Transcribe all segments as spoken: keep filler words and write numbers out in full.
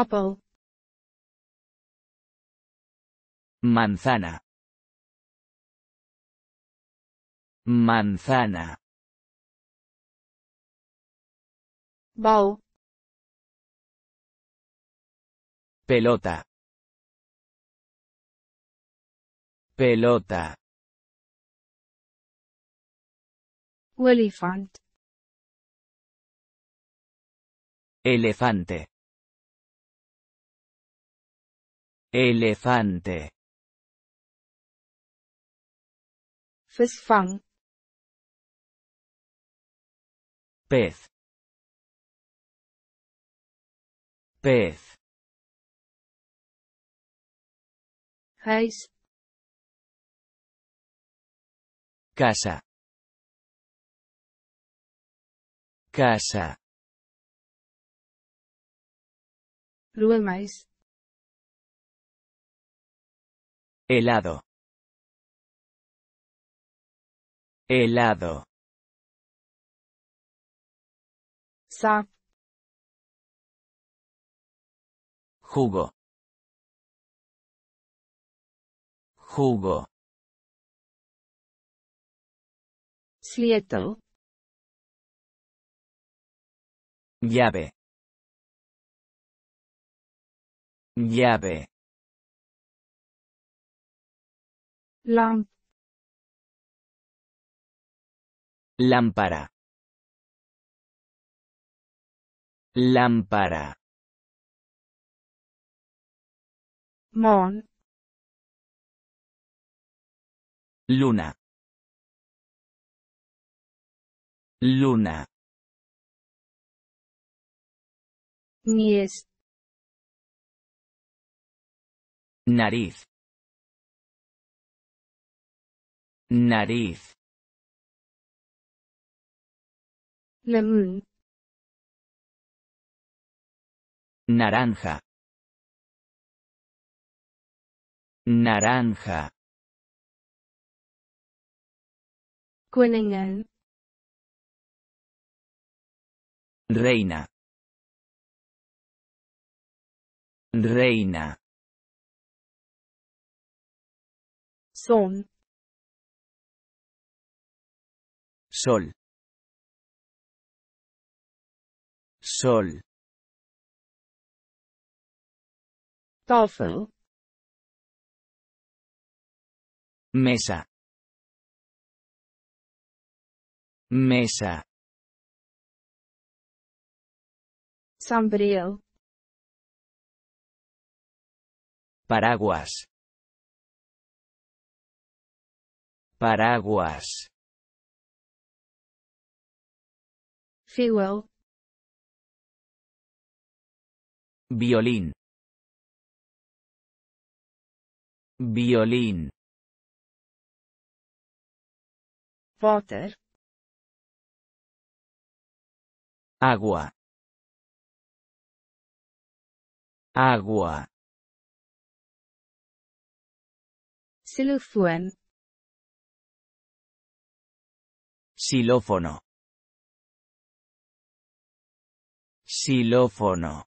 Apple. Manzana. Manzana. Ball. Pelota. Pelota. Elephant. Elefante. Elefante. Visvang. Pez. Pez. Huis. Casa. Casa. Roermuis. Helado. Helado. Sap. Jugo. Jugo. Sleutel. Llave. Llave. Lamp. Lámpara. Lámpara. Mon. Luna. Luna. Nies. Nariz. Nariz. Lemon. Naranja. Naranja. Koningin. Reina. Reina. Son. Sol. Sol. Tafel. Mesa. Mesa. Sombrero. Paraguas. Paraguas. Fuel. Violín. Violín. Water. Agua. Agua. Xilófono. Xilófono. Xilófono.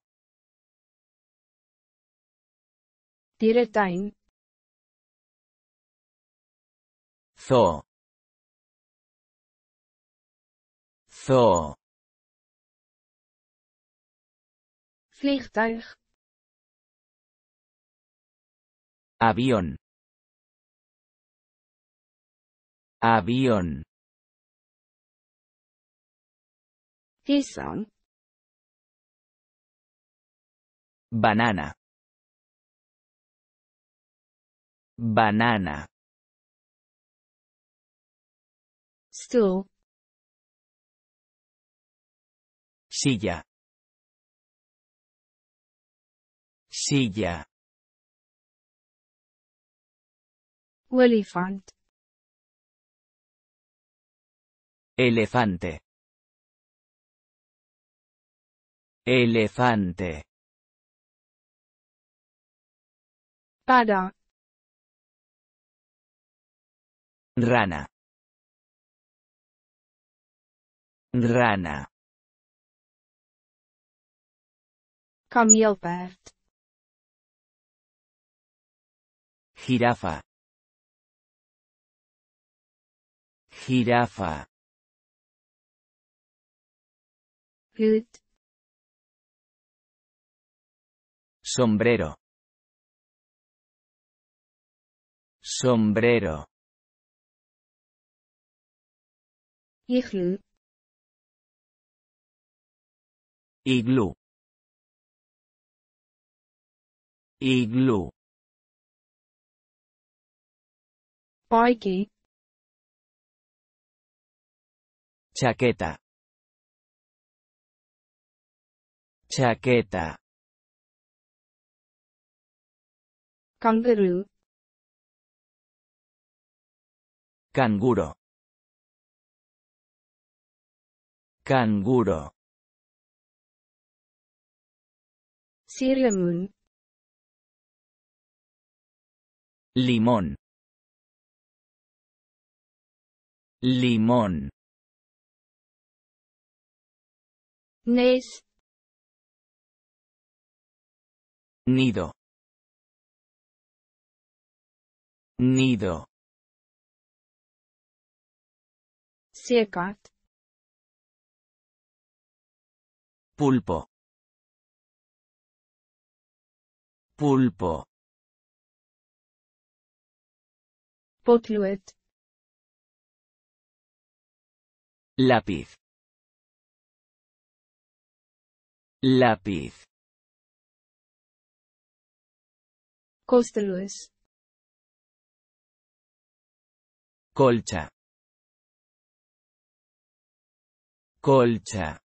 Dierentuin. Zoo. Zoo. Vliegtuig. Avión. Avión. Tizón. Banana. Banana. Stool. Silla. Silla. Elephant. Elefante. Elefante. Pada. Rana. Rana. Kameelpaard. Jirafa. Jirafa. Hoed. Sombrero. Sombrero. Iglú. Iglú. Iglú. Poiki. Chaqueta. Chaqueta. Kangaroo. Canguro. Canguro. Cinnamon. Limón. Limón. Nes. Nido. Nido. Seekat. Pulpo. Pulpo. Potluet. Lápiz. Lápiz. Costelues. Colcha. Colcha.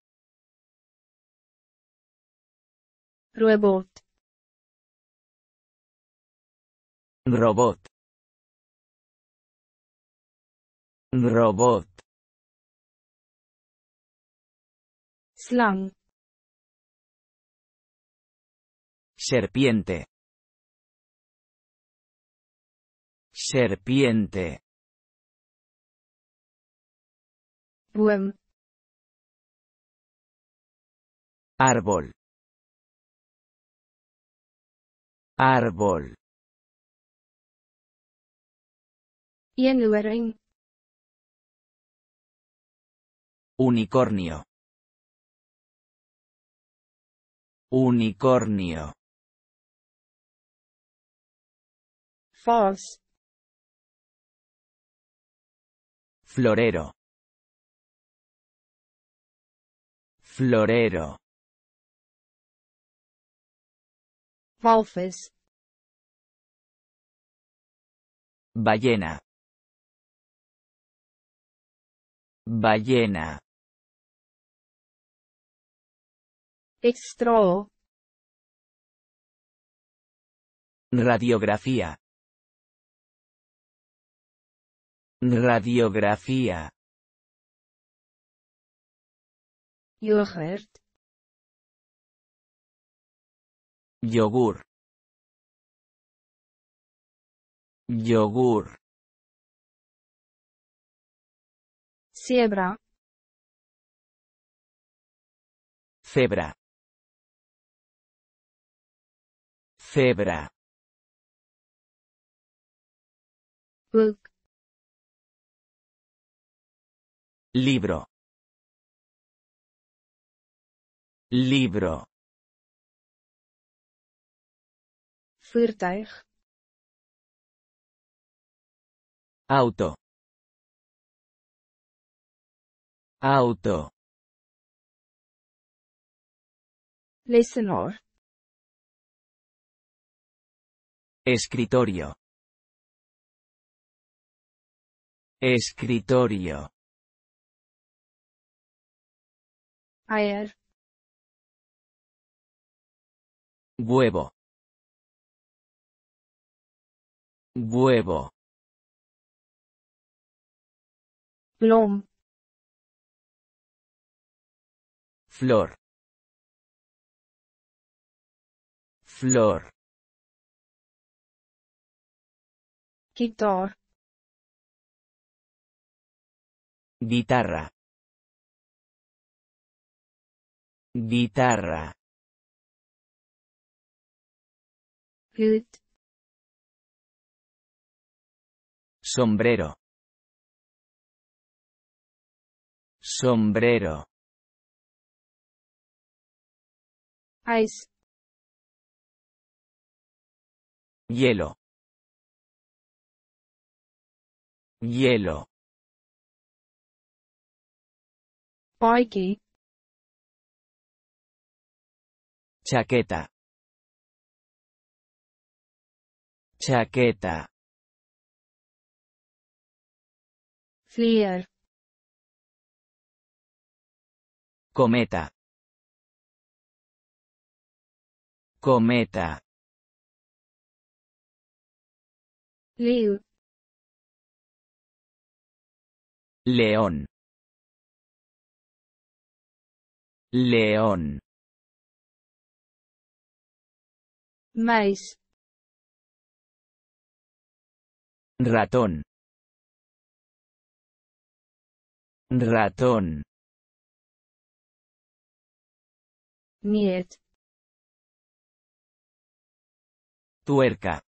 Robot. Robot. Robot. Slang. Serpiente. Serpiente. Buem. Árbol. Árbol. Januering. Unicornio. Unicornio. False. Florero. Florero. Walvis. Ballena. Ballena. Extrao. Radiografía. Radiografía. Yogurt. Yogur. Yogur. Cebra. Cebra. Cebra. Book. Libro. Libro. Voertuig. Auto. Auto. Lesenaar. Escritorio. Escritorio. Eier. Huevo. Huevo. Blom. Flor. Flor. Guitar. Guitarra. Guitarra. Hood. Sombrero. Sombrero. Ice. Hielo. Hielo. Bikey. Chaqueta. Chaqueta. Flyer. Cometa. Cometa. Leo. León. León. Maíz. Ratón. Ratón. Niet. Tuerca.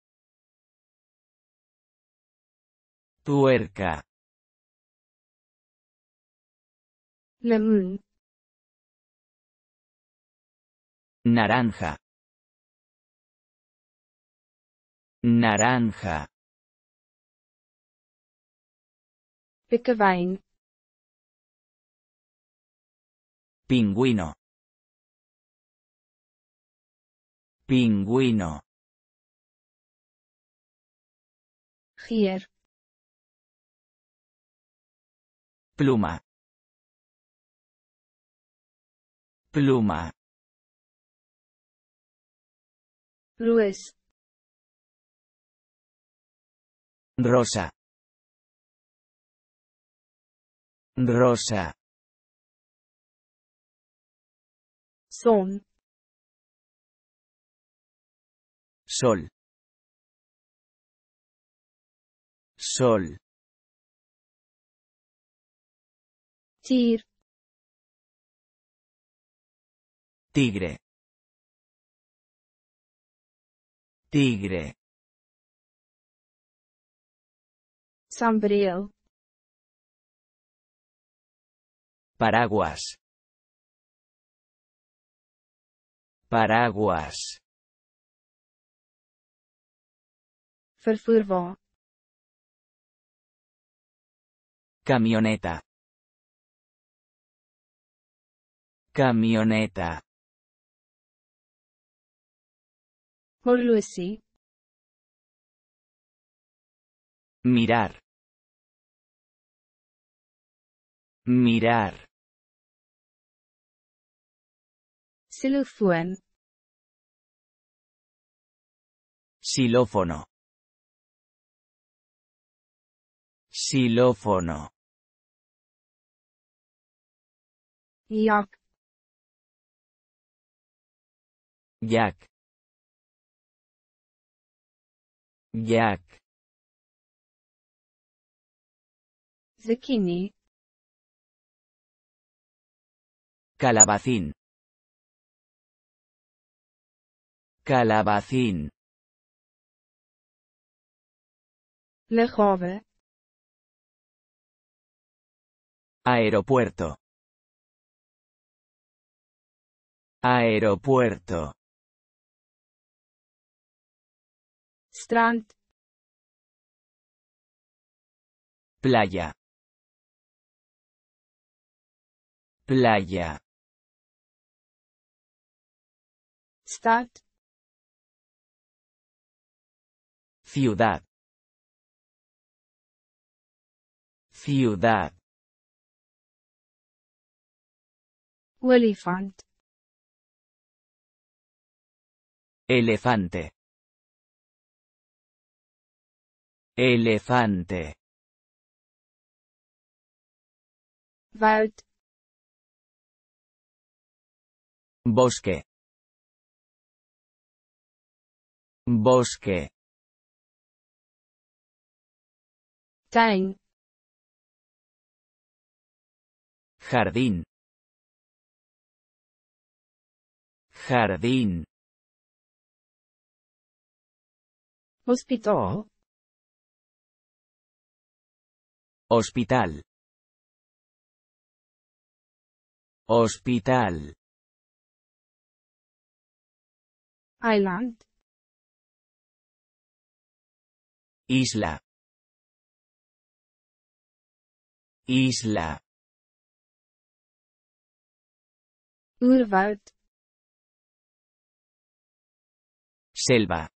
Tuerca. Lemon. Naranja. Naranja. Pikkewijn. Pingüino. Pingüino. Gier. Pluma. Pluma. Ruiz. Rosa. Rosa. Son. Sol. Sol. Tir. Tigre. Tigre. Sombrero. Paraguas. Paraguas. Vervoerwa. Camioneta. Camioneta. Morlusi. Mirar. Mirar. Xilofón. Xilófono. Xilófono. Jack. Jack. Jack. Zucchini. Calabacín. Calabacín. Legove. Aeropuerto. Aeropuerto. Strand. Playa. Playa. Stad. Ciudad. Ciudad. Elefant. Elefante. Elefante. Wald. Bosque. Bosque. Tuin. Jardín. Jardín. Hospital. Hospital. Hospital. Island. Isla. Isla. Urwald. Selva.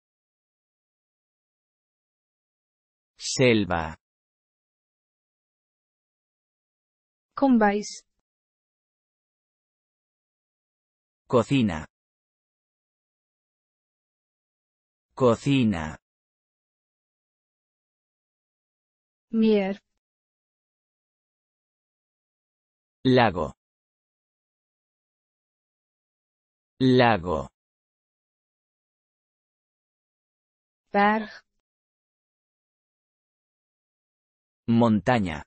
Selva. Combis. Cocina. Cocina. Mier. Lago. Lago. Berg. Montaña.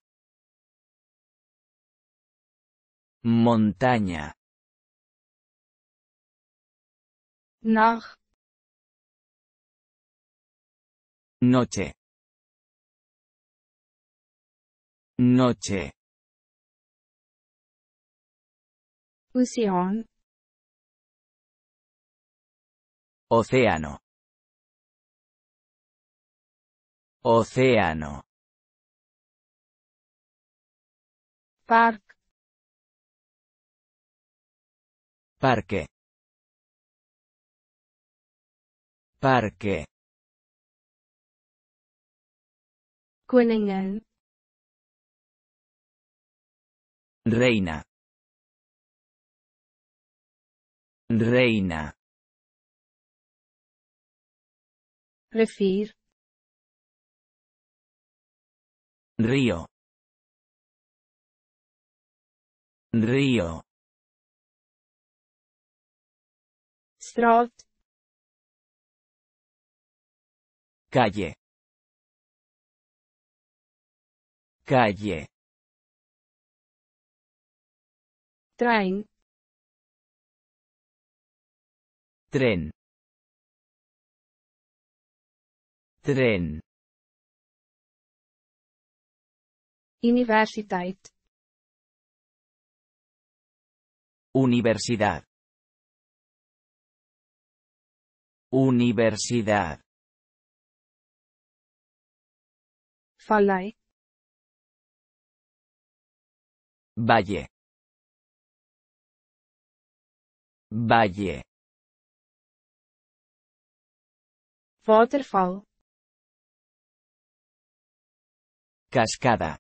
Montaña. Nacht. Noche. Noche. Océano. Océano. Océano. Parque. Parque. Parque. Koningin. Reina. Reina. Rivier. Río. Río. Straat. Calle. Calle. Tren. Tren. Tren. Universidad. Universidad. Universidad. Vallei. Valle. Valle. Waterfall. Cascada.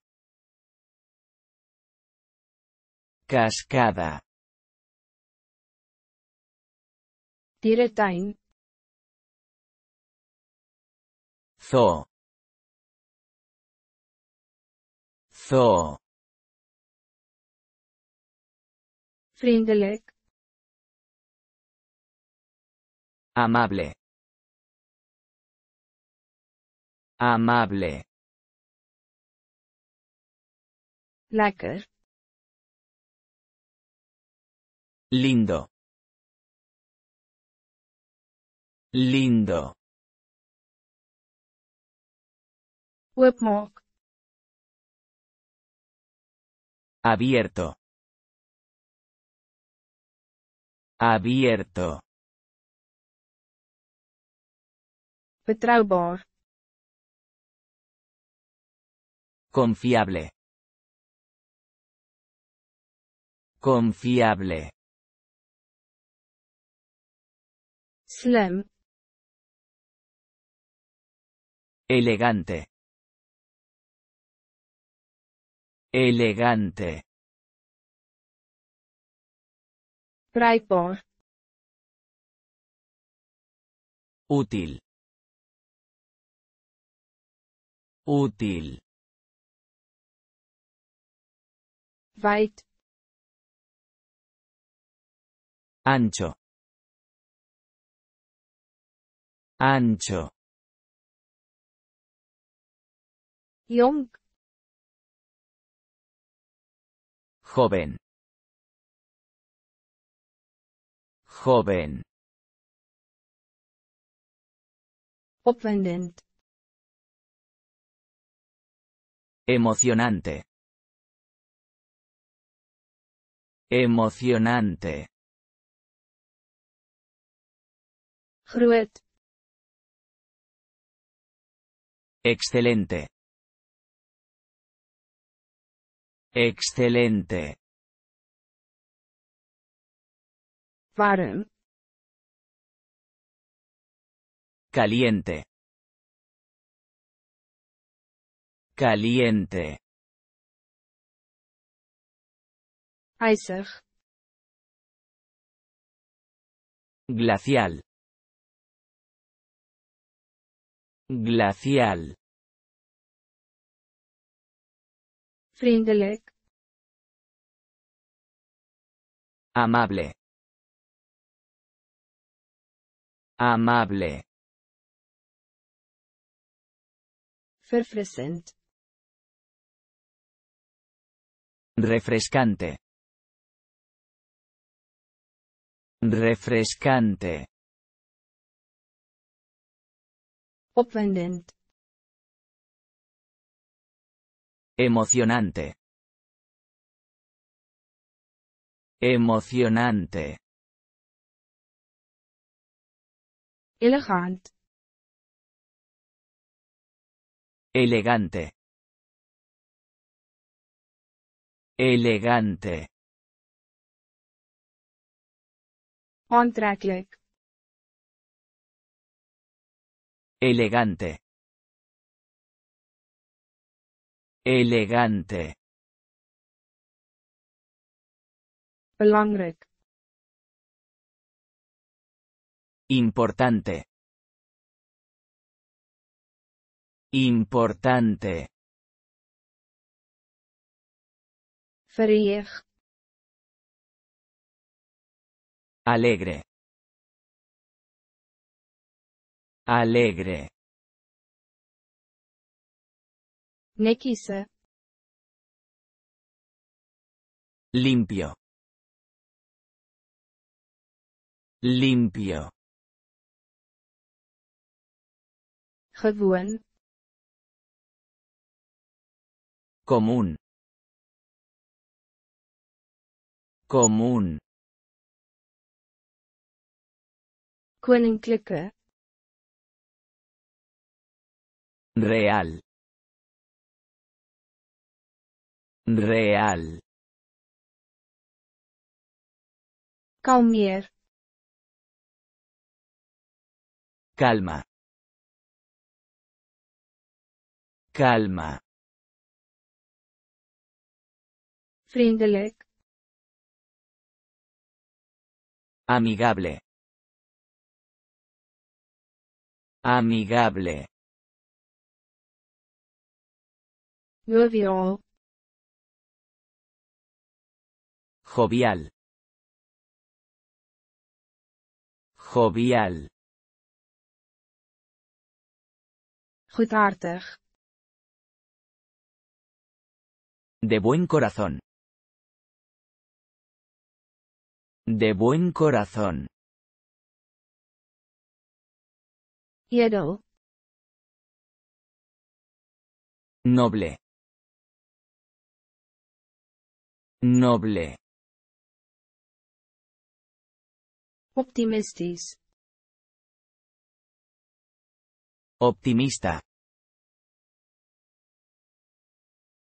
Cascada. Dierentuin. Zoo. Zoo. Vriendelijk. Amable. Amable. Lekker. Lindo. Lindo. Webmock. Abierto. Abierto. Betrouwbaar. Confiable. Confiable. Slim. Elegante. Elegante. Bereikbaar. Útil. Útil. Weit. Ancho. Ancho. Jung. Joven. Joven. Opwindend. Emocionante. Emocionante. Groot. Excelente. Excelente. Warm. Caliente. Caliente. IJzig. Glacial. Glacial. Vriendelijk. Amable. Amable. Verfrissend. Refrescante. Refrescante. Opwindend. Emocionante. Emocionante. Elegant. Elegante. Elegante. Aantrekkelijk. Elegante. Elegante. Belangrijk. Importante. Importante. Verheug. Alegre. Alegre. Netjies. Limpio. Limpio. Gewoon. Común. Común. Koninklijke. Real. Real. Kalmeer. Calma. Calma. Vriendelijk. Amigable. Amigable. Jovial. Jovial. Jovial. Goedhartig. De buen corazón. De buen corazón. Edel. Noble. Noble. Optimistisch. Optimista.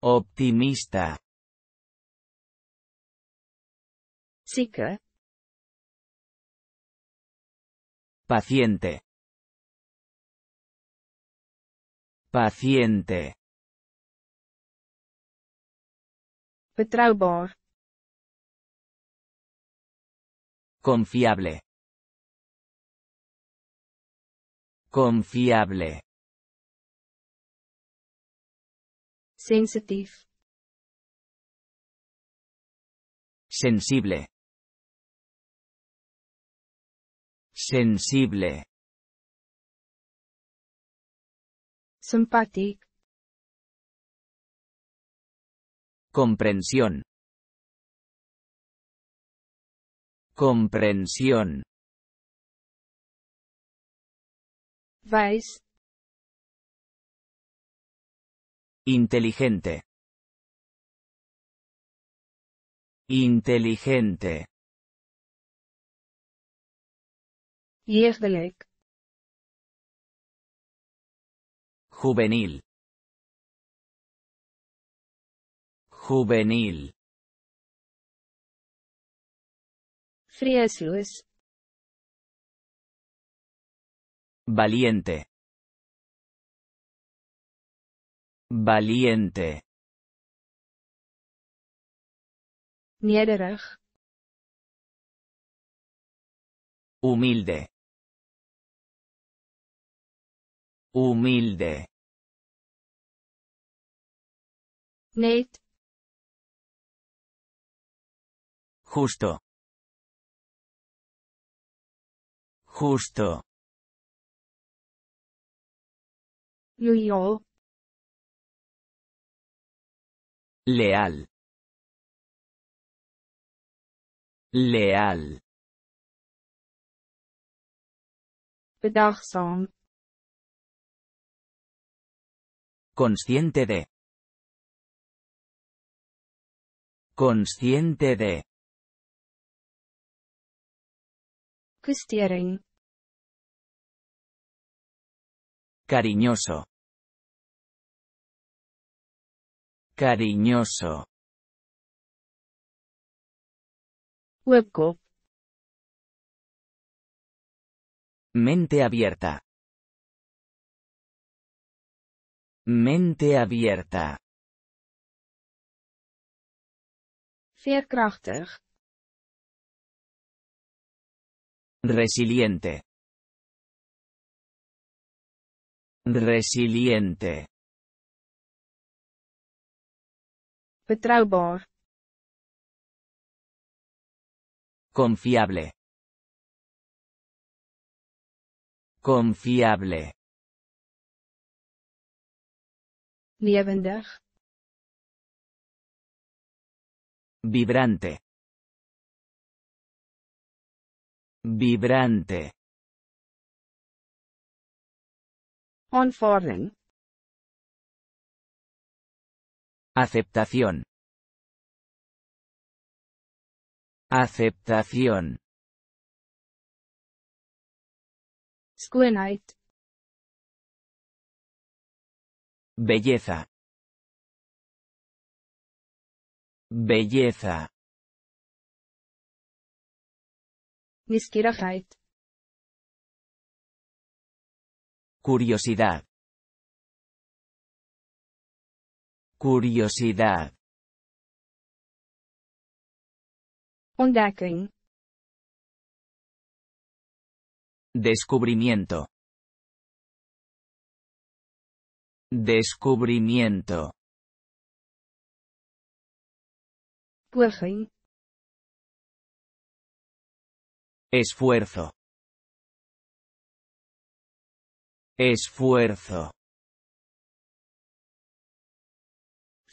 Optimista. Zieke. Paciente. Paciente. Betrouwbaar. Confiable. Confiable. Sensitief. Sensible. Sensible. Sympathiek. Comprensión. Comprensión. Wijs. Inteligente. Inteligente. Yersdelik. Juvenil. Juvenil. Friesløs. Valiente. Valiente. Nederig. Humilde. Humilde. Net. Justo. Justo. Loyal. Leal. Leal. Bedachtzaam. Consciente de. Consciente de. Kustering. Cariñoso. Cariñoso. Webcop. Mente abierta. Mente abierta. Veerkrachtig. Resiliente. Resiliente. Betrouwbaar. Confiable. Confiable. Levendig. Vibrante. Vibrante. Aanvaarding. Aceptación. Aceptación. Schoonheid. Belleza. Belleza. Nieuwsgierigheid. Curiosidad. Curiosidad. Ontdekking. Descubrimiento. Descubrimiento. Poging. Esfuerzo. Esfuerzo.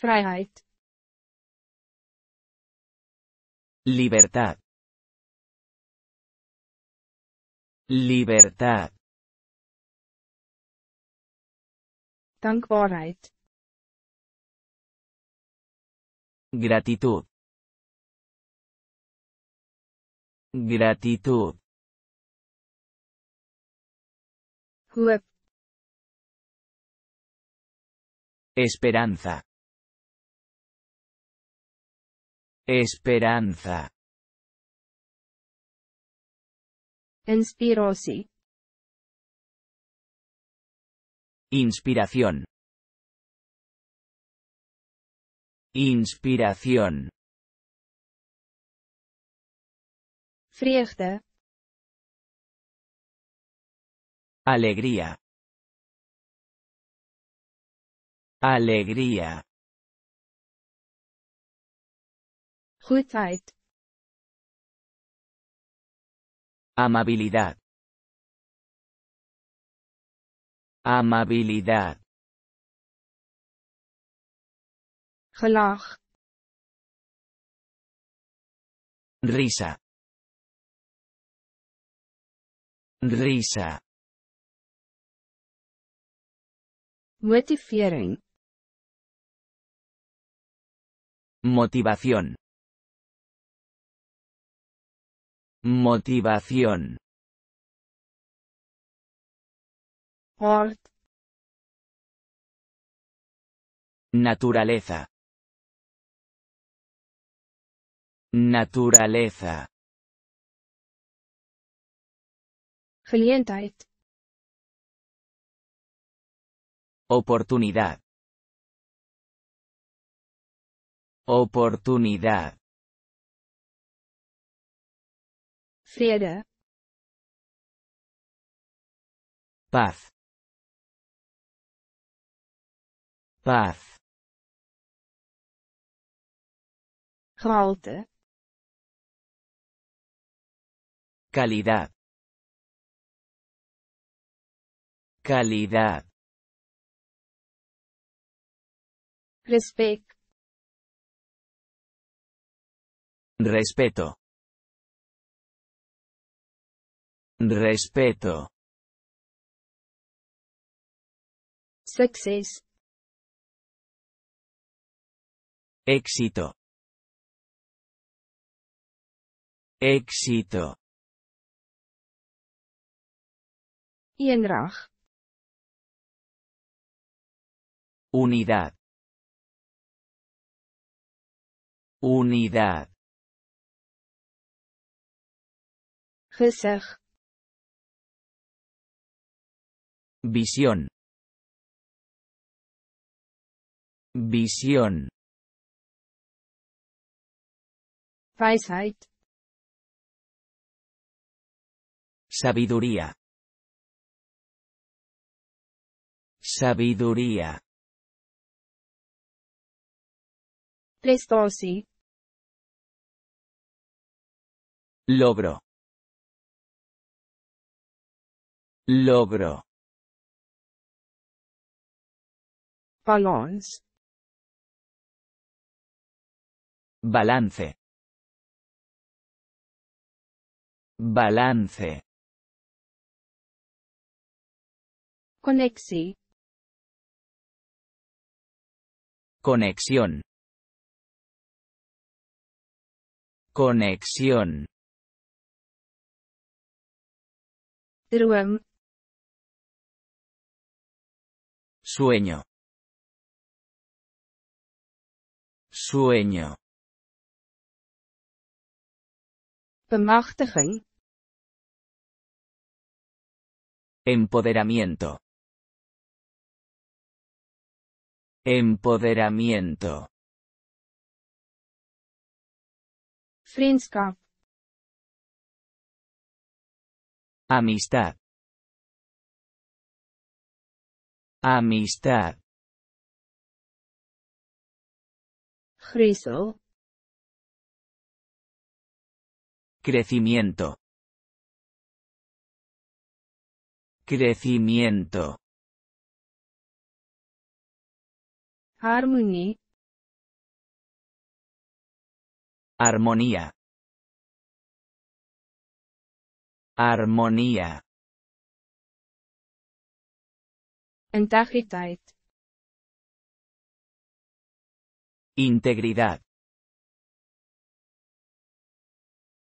Vrijheid. Libertad. Libertad. Dankbaarheid. Gratitud. Gratitud. Hoop. Esperanza. Esperanza. Inspiratie. Inspiración. Inspiración. Vreugde. Alegría. Alegría. Goedheid. Amabilidad. Amabilidad. Gelach. Risa. Risa. Motivering. Motivación. Motivación. Ort. Naturaleza. Naturaleza. Gelegenheit. Oportunidad. Oportunidad. Friede. Paz. Paz. Gehalte. Calidad. Calidad. Respect. Respeto. Respeto. Success. Éxito. Éxito. Eendrag. Unidad. Unidad. Gezag. Visión. Visión. Weisheit. Sabiduría. Sabiduría. Prestatie. Logro. Logro. Balance. Balance. Balance. Conexie. Conexión. Conexión. Droom. Sueño. Sueño. Bemachtiging. Empoderamiento. Empoderamiento. Friendship. Amistad. Amistad. Griezel. Crecimiento. Crecimiento. Harmonie. Armonía. Armonía. Integridad. Integridad.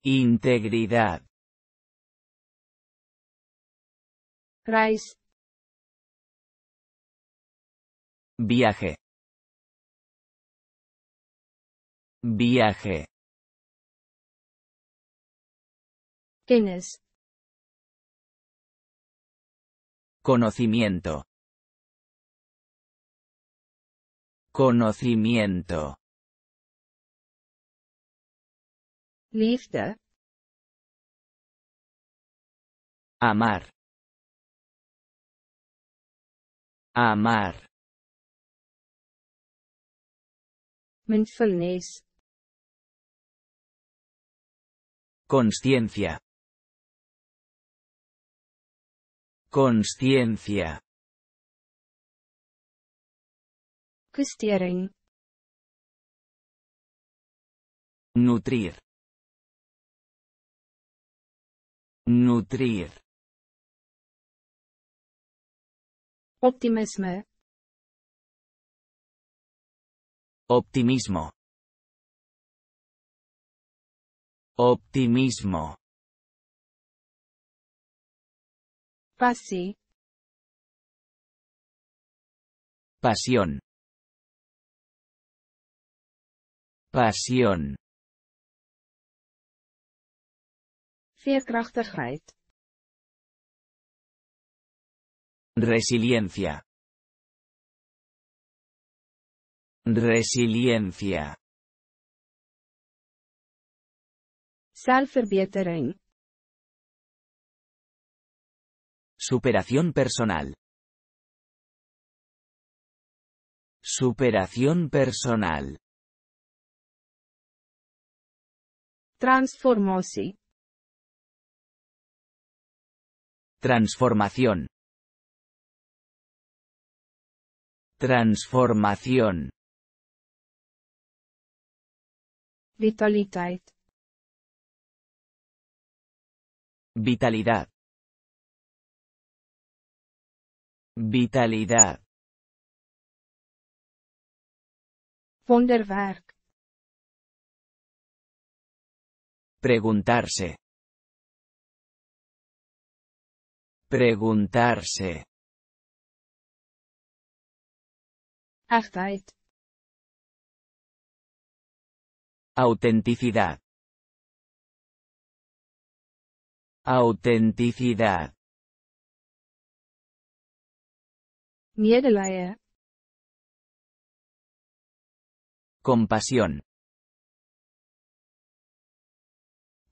Integridad. Reis. Viaje. Viaje. Kennis. Conocimiento. Conocimiento. Liefde. Amar. Amar. Mindfulness. Consciencia. Consciencia. Kustering. Nutrir. Nutrir. Optimisme. Optimismo. Optimismo. Pasi. Pasión. Pasión. Veerkrachtigheid. Resiliencia. Resiliencia. Zelfverbetering. Superación personal. Superación personal. Transformatie. Transformación. Transformación. Vitaliteit. Vitalidad. Vitalidad. Wonderwerk. Preguntarse. Preguntarse. Echtheid. Autenticidad. Autenticidad. Medelijden. Compasión.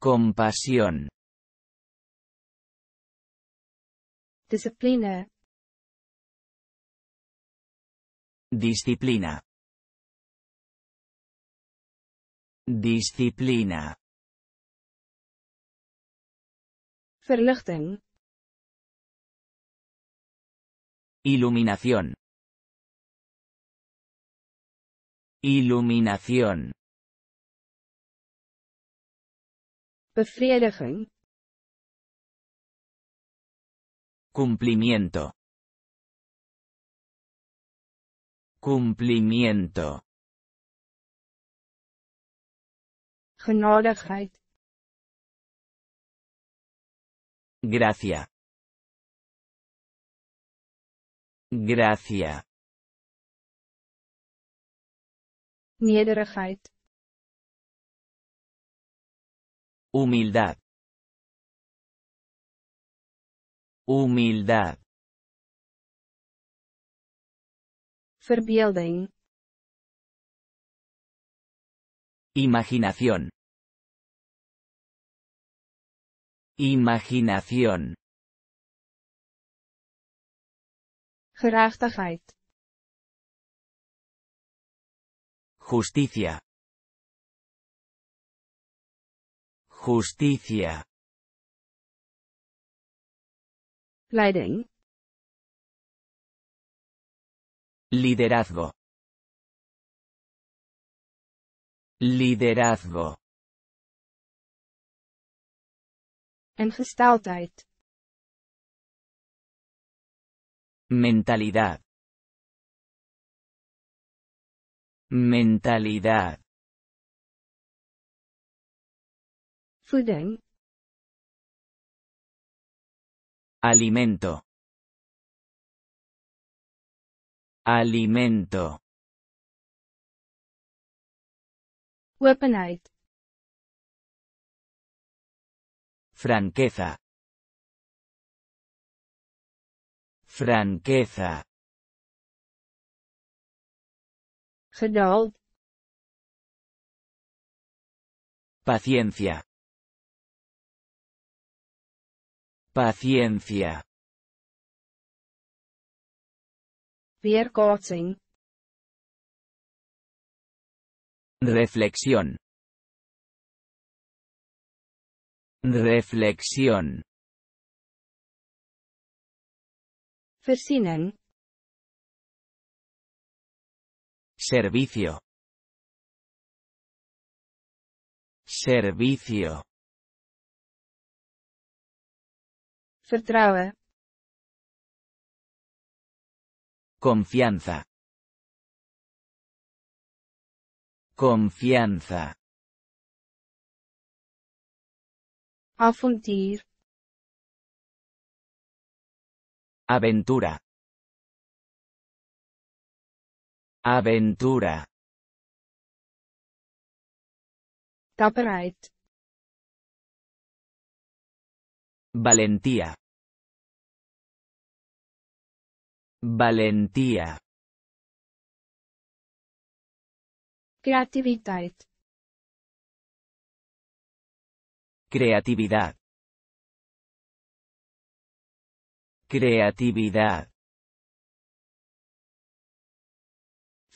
Compasión. Disciplina. Disciplina. Disciplina. Verlichting. Iluminación. Iluminación. Bevrediging. Cumplimiento. Cumplimiento. Genadigheid. Gracia. Gracia. Nederigheid. Humildad. Humildad. Verbeelding. Imaginación. Imaginación. Gerechtigheid. Justicia. Justicia. Leiding. Liderazgo. Liderazgo. Ingesteldheid. Mentalidad. Mentalidad. Voeding. Alimento. Alimento. Openheid. Franqueza. Franqueza. Geduld. Paciencia. Paciencia. Weerkaatsing. Reflexión. Reflexión. Voorziening. Servicio. Servicio. Vertrouwen. Confianza. Confianza. avontuur, aventura, aventura, dapperheid, valentía, valentía, creatividad, creatividad, creatividad,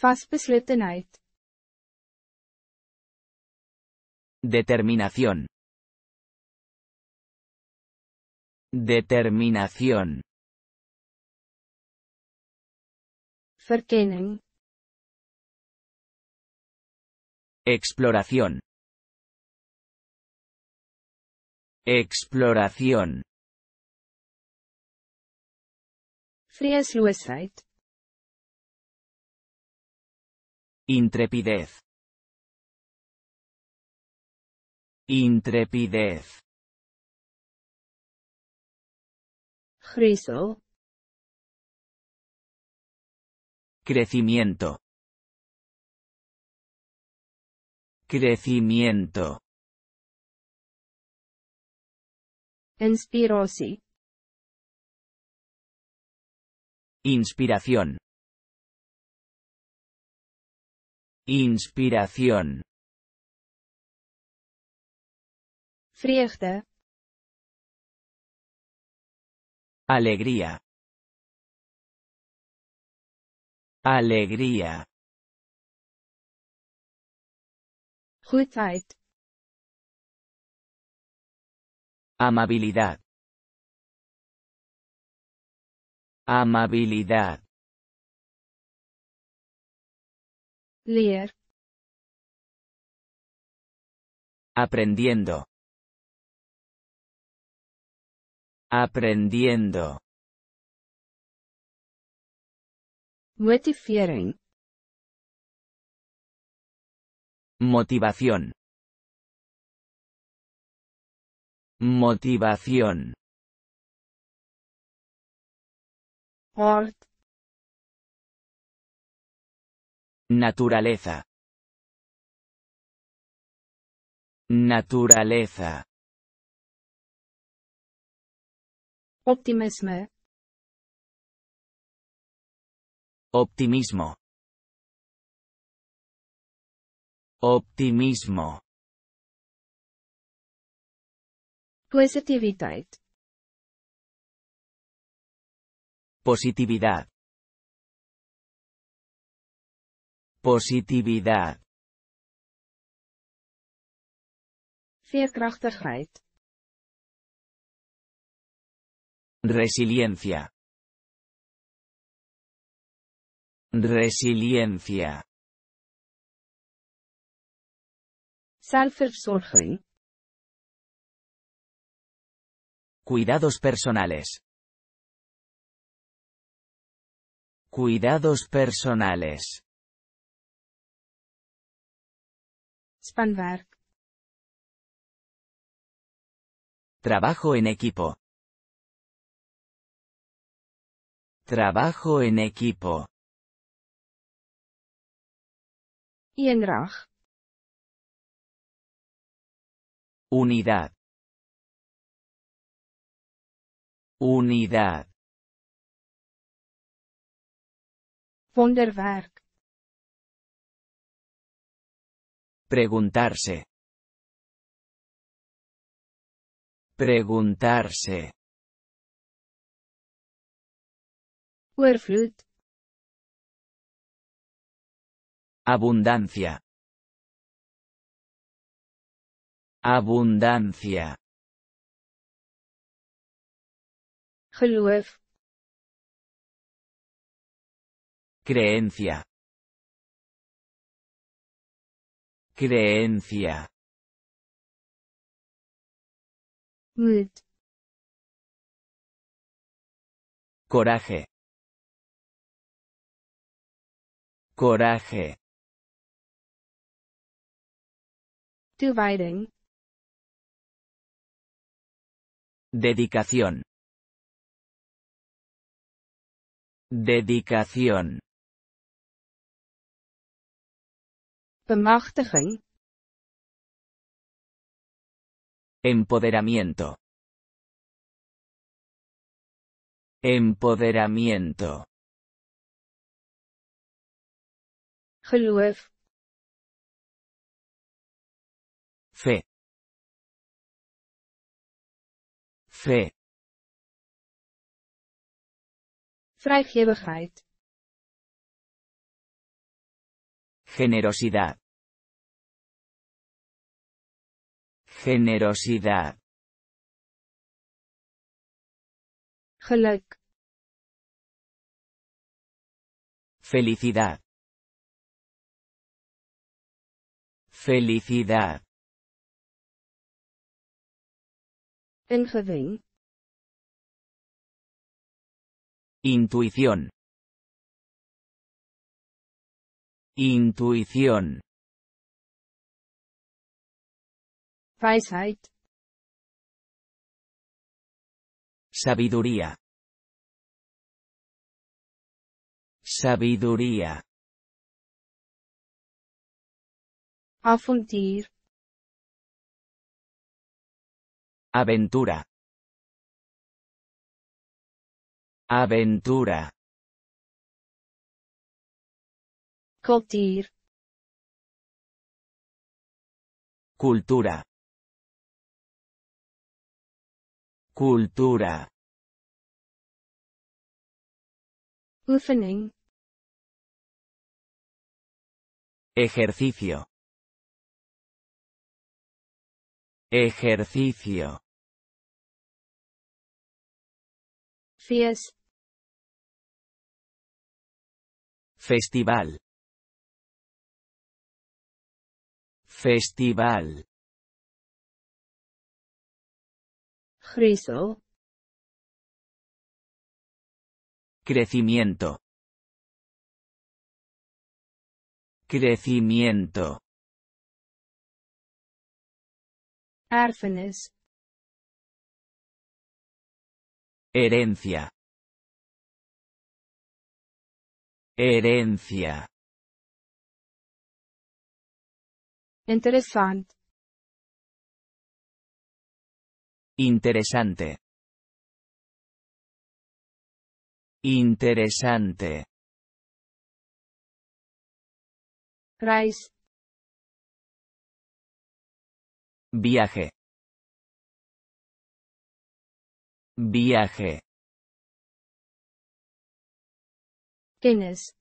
vastbeslutenheid, determinación, determinación, verkenning, exploración, exploración, vreesloosheid, intrepidez, intrepidez, griezel, crecimiento, crecimiento, inspiratie, inspiración, inspiración, vreugde, alegría, alegría, goedheid, amabilidad, amabilidad, leer, aprendiendo, aprendiendo, motivering, motivación, motivación, hard, naturaleza, naturaleza, optimisme, optimismo, optimismo, positividad, positividad, positividad, veerkrachtigheid, resiliencia, resiliencia, zelfverzorging, cuidados personales, cuidados personales, spanwerk, trabajo en equipo, trabajo en equipo, eendrag, unidad, unidad, wonderwerk, preguntarse, preguntarse, overvloed, abundancia, abundancia, geloof, creencia, creencia, moed, coraje, coraje, toewijding, Dedicación. Dedicación. Bemachtiging. Empoderamiento. Empoderamiento. Geloof. Fe. Fe. Vrijgevigheid. Generosidad. Generosidad. Geluk. Felicidad. Felicidad. Ingeving. Intuición. Intuición. Weisheit. Sabiduría. Sabiduría. Avontuur. Aventura. Aventura. Cultuur. Cultura. Cultura. Oefening. Ejercicio. Ejercicio. Fies. Festival. Festival. Griezel. Crecimiento. Crecimiento. Erfenis. Herencia. Herencia. Interesante. Interesante. Interesante. Reis. Viaje. Viaje. Kennis.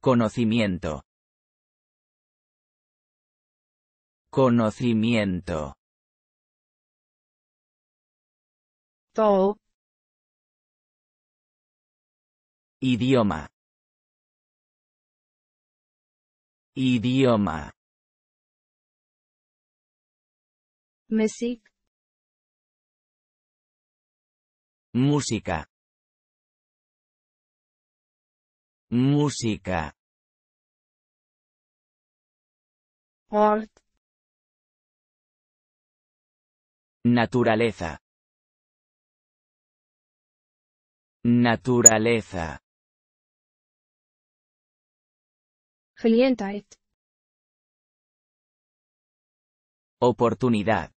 Conocimiento. Conocimiento. Taal. Idioma. Idioma. Muziek. Música. Música. Art. Naturaleza. Naturaleza. Geleentheid. Oportunidad.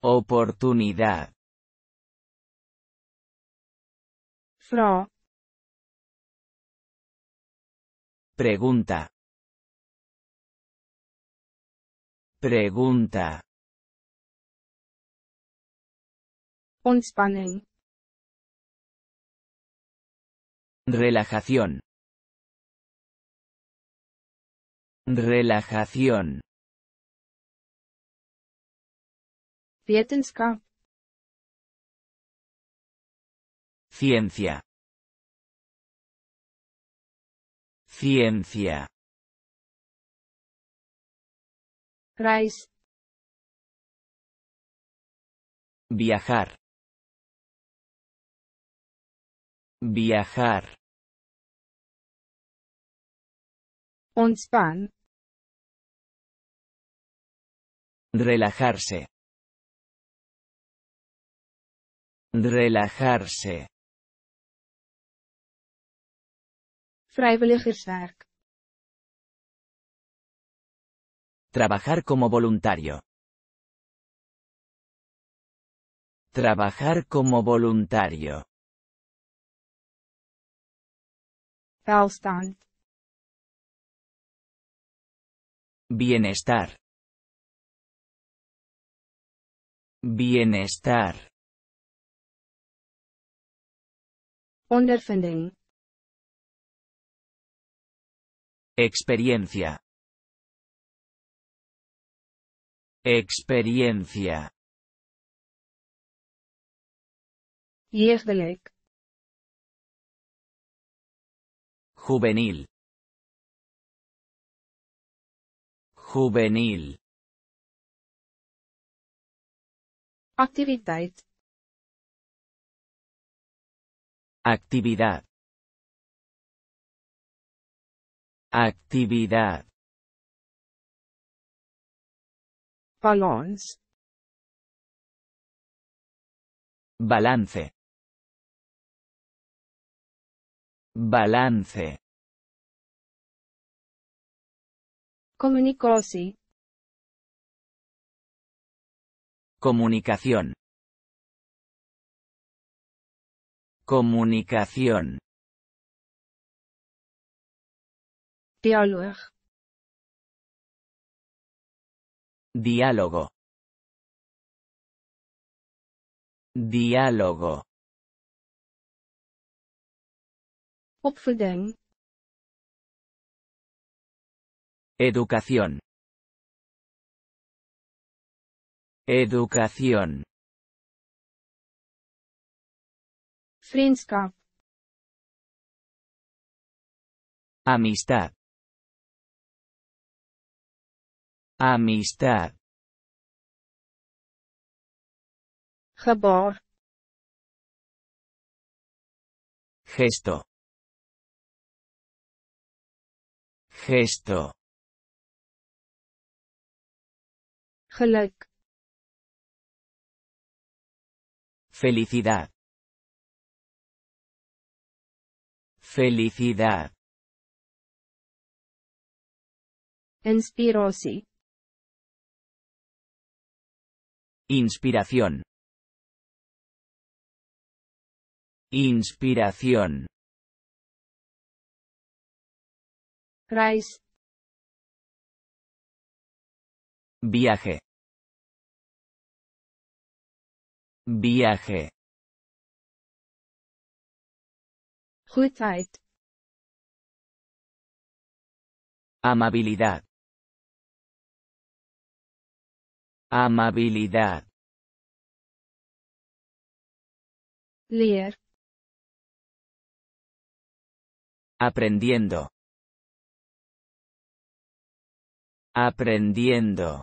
Oportunidad. Fra. Pregunta. Pregunta. Ontspanning. Relajación. Relajación. Wetenschap. Ciencia. Ciencia. Reis. Viajar. Viajar. Ontspan. Relajarse. Relajarse. Vrijwilligerswerk. Trabajar como voluntario. Trabajar como voluntario. Welstand. Bienestar. Bienestar. Ondervinding. Experiencia. Experiencia. Jeugdelijk. Juvenil. Juvenil. Actividad. Actividad. Actividad. Balance. Balance. Balance. Comunicación. Comunicación. Comunicación. Diálogo. Diálogo. Diálogo. Opvoeding. Educación. Educación. Vriendschap. Amistad. Amistad. Gebaar. Gesto. Gesto. Geluk. Felicidad. Felicidad. Inspiratie. Inspiración. Inspiración. Reis. Viaje. Viaje. Goedheid. Amabilidad. Amabilidad. Leer. Aprendiendo. Aprendiendo.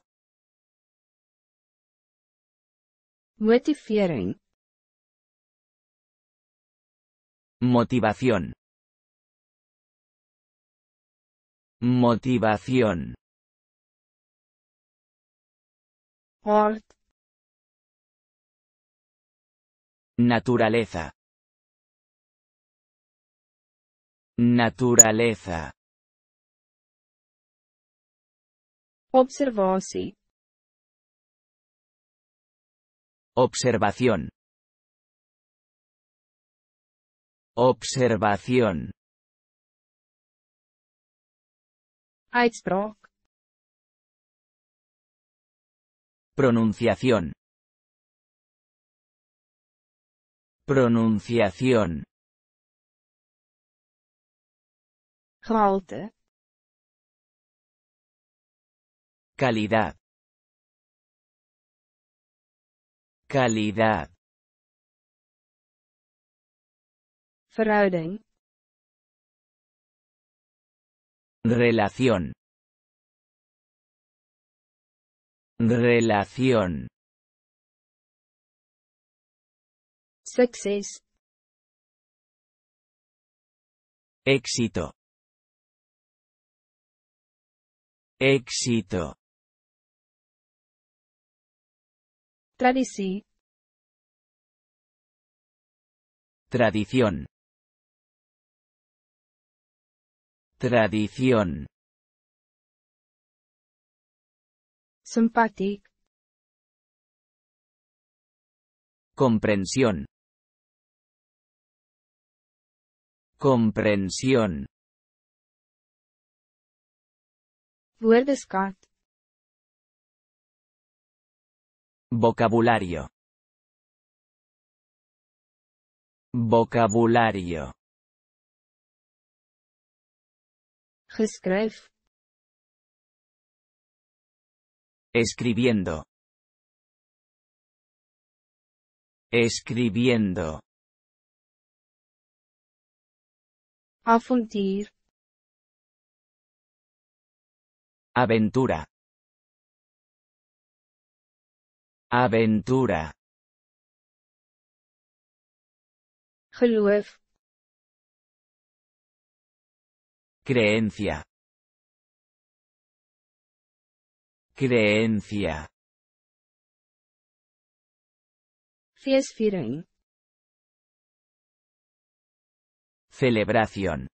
Motivering. Motivación. Motivación. Hort. Naturaleza. Naturaleza. Observatie. Observación. Observación. Uitspraak. Pronunciación. Pronunciación. Gehalte. Calidad. Calidad. Verhouding. Relación. Relación. Success. Éxito. Éxito. Tradicí. Tradición. Tradición. Sympatic. Comprensión. Comprensión. Woordenschat. Vocabulario. Vocabulario. Geschreven. Escribiendo. Escribiendo. Avontuur. Aventura. Aventura. Geloof. Creencia. Creencia. Feestviering. Celebración.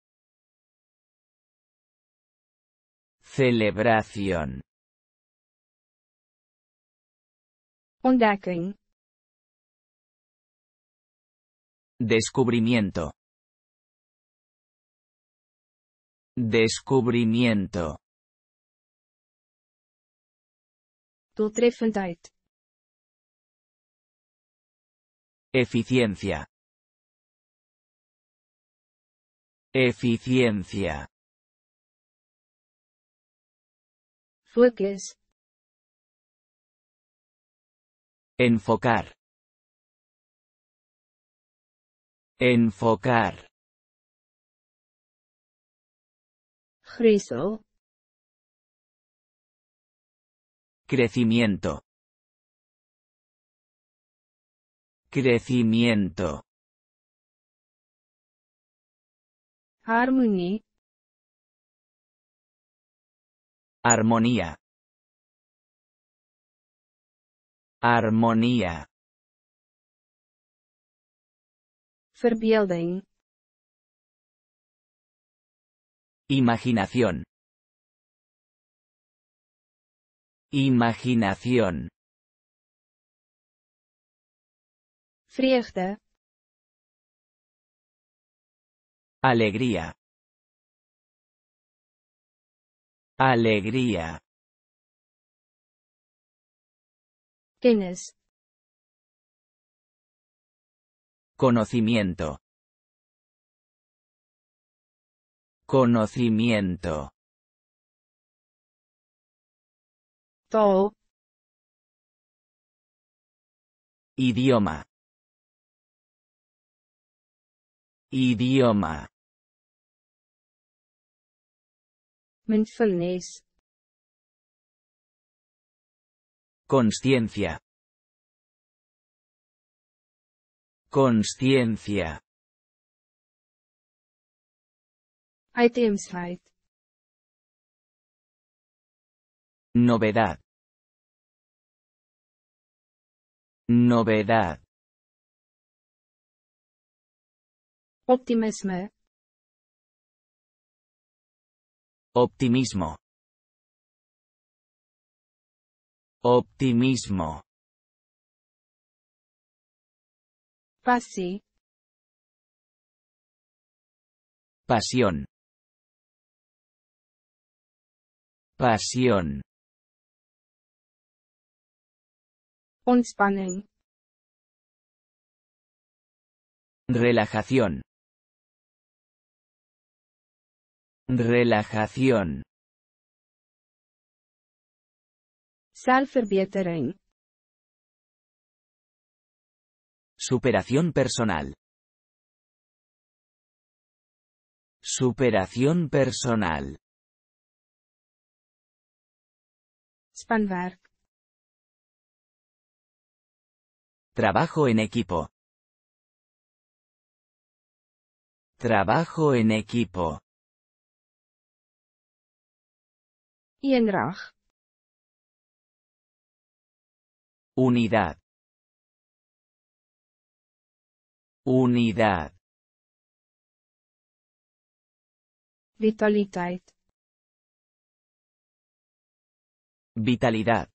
Celebración. Ontdekking. Descubrimiento. Descubrimiento. Doeltreffendheid. Eficiencia. Eficiencia. Focus. Enfocar. Enfocar. Griezel. Crecimiento. Crecimiento. Harmonie. Armonía. Armonía. Verbeelding. Imaginación. Imaginación. Vreugde. Alegría. Alegría. Kennis. Conocimiento. Conocimiento. Taal. Idioma. Idioma. Mindfulness. Consciencia. Consciencia. Itemsheid. Novedad. Novedad. Optimisme. Optimismo. Optimismo. Passie. Pasión. Pasión. Ontspanning. Relajación. Relajación. Zelfverbetering. Superación personal. Superación personal. Spanwerk. Trabajo en equipo. Trabajo en equipo. Eendrag. Unidad. Unidad. Vitalitet. Vitalidad.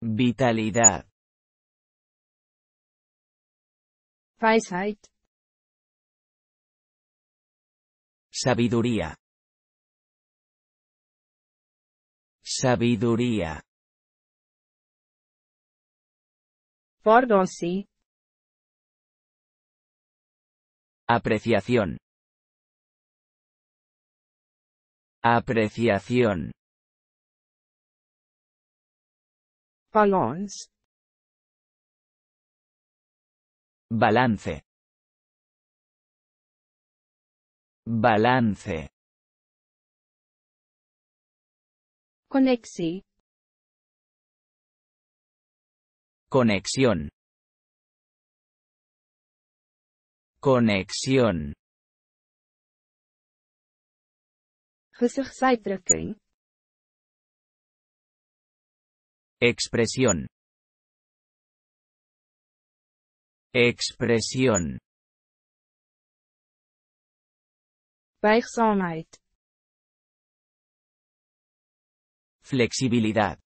Vitalidad. Weisheit. Sabiduría. Sabiduría. Fordosi. Apreciación. Apreciación. Balance. Balance. Balance. Conexi. Conexión. Conexión. Gezichtsuitdrukking. Expresión. Expresión. Buigzaamheid. Flexibilidad.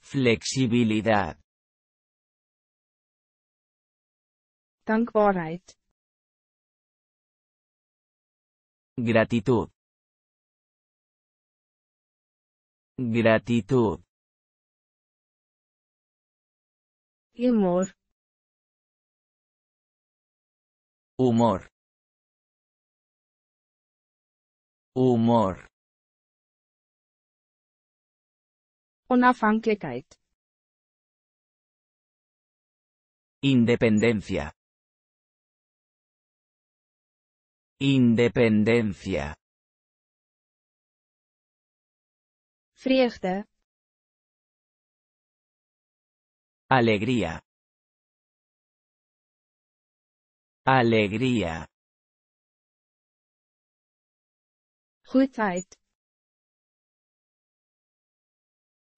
Flexibilidad. Dankbaarheid. Gratitud. Gratitud. Humor. Humor. Humor. Onafhankelijkheid. Independencia. Independencia. Vreugde. Alegría. Alegría. Goedheid.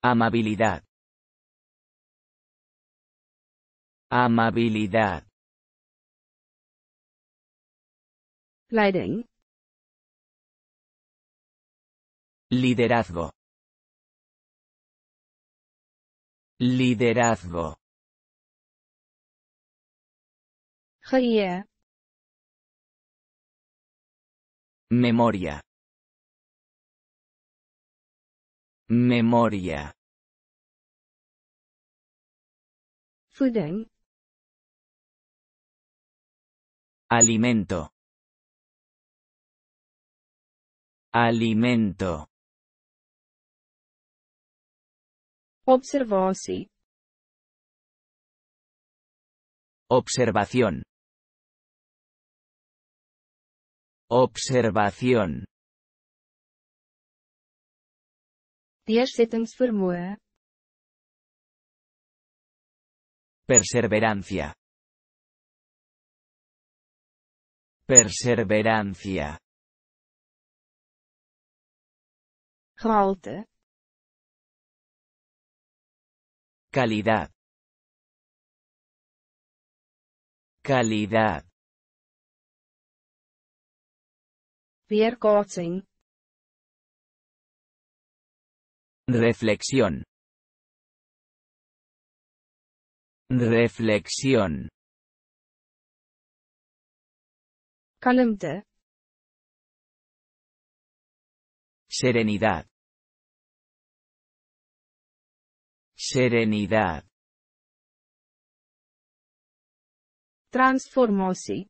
Amabilidad. Amabilidad. Leiding. Liderazgo. Liderazgo. Geëer. Memoria. Memoria. Voeding. Alimento. Alimento. Observatie. Observación. Observación. Deursettingsvermoë. Perseverancia. Perseverancia. Gehalte. Calidad. Calidad. Weerkaatsing. Reflexión. Reflexión. Kalmte. Serenidad. Serenidad. Transformatie.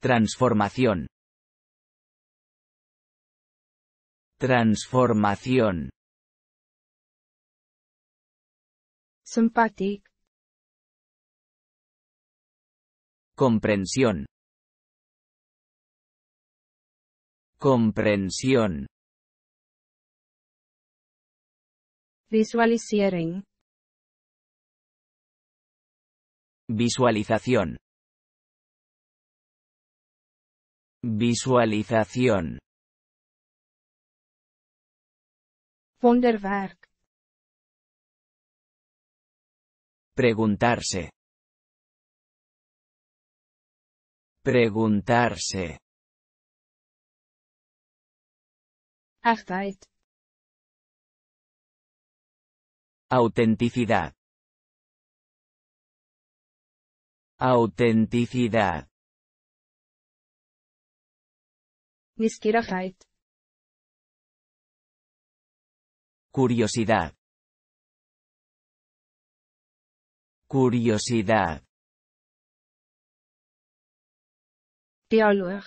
Transformación. Transformación. Sympathiek. Comprensión. Comprensión. Visualisering. Visualización. Visualización. Wonderwerk. Preguntarse. Preguntarse. Echtheid. Autenticidad. Autenticidad. Nieuwsgierigheid. Curiosidad. Curiosidad. Diálogo.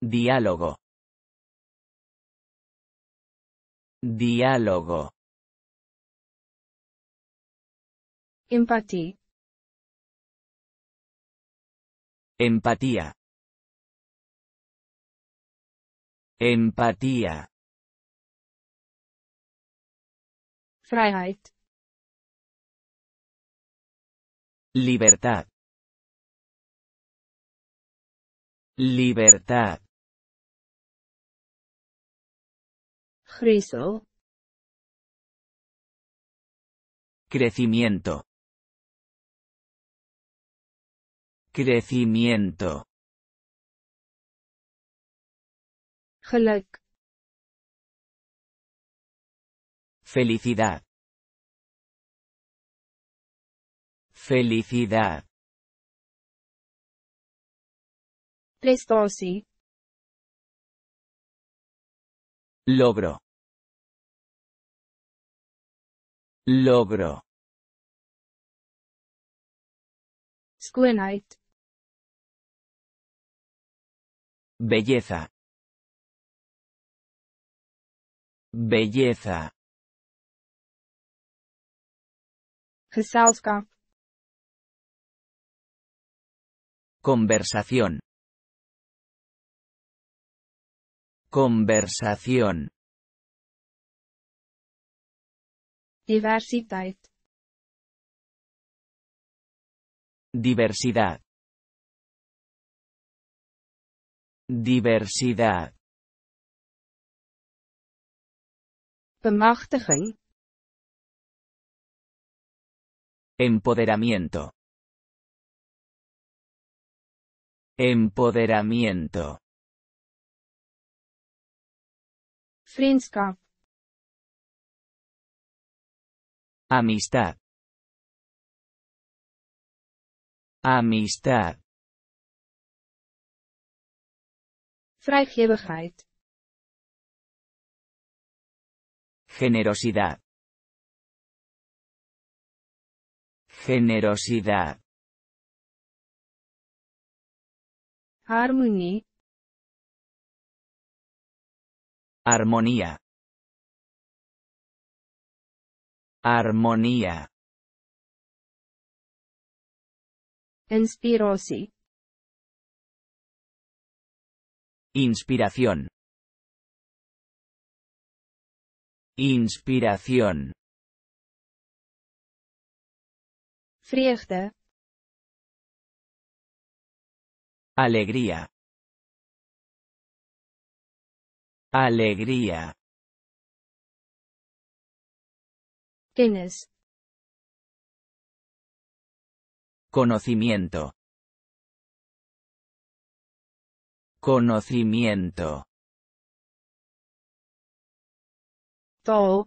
Diálogo. Diálogo. Empatía. Empatía. Empatía. Freiheit. Libertad. Libertad. Griezel. Crecimiento. Crecimiento. Geluk. Felicidad. Felicidad. Prestatie. Logro. Logro. Schoonheid. Belleza. Belleza. Gezelschap. Conversación. Conversación. Diversiteit. Diversidad. Diversidad. Bemachtiging. Empoderamiento. Empoderamiento. Friendschap. Amistad. Amistad. Vrijgevigheid. Generosidad. Generosidad. Harmonie. Armonía. Armonía. Inspiratie. Inspiración. Inspiración. Vreugde. Alegría. Alegría. Kennis. Conocimiento. Conocimiento. Taal.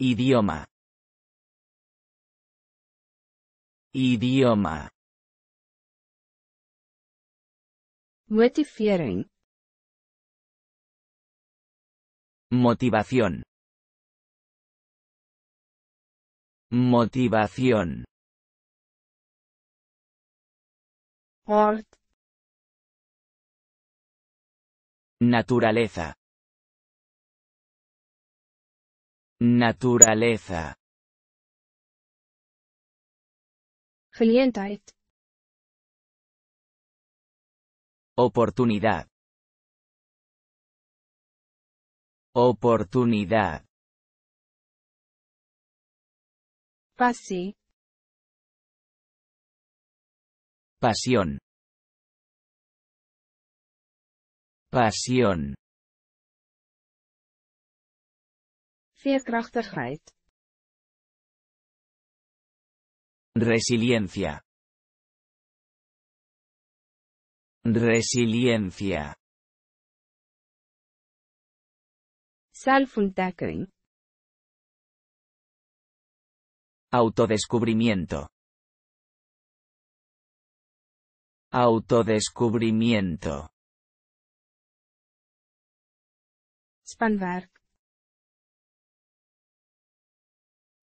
Idioma. Idioma. Motivering. Motivación. Motivación. Ort. Naturaleza. Naturaleza. Geleentheid. Oportunidad. Oportunidad. Passie. Pasión. Pasión. Veerkrachtigheid. Resiliencia. Resiliencia. Zelfontdekking. Autodescubrimiento. Autodescubrimiento. Spanwerk.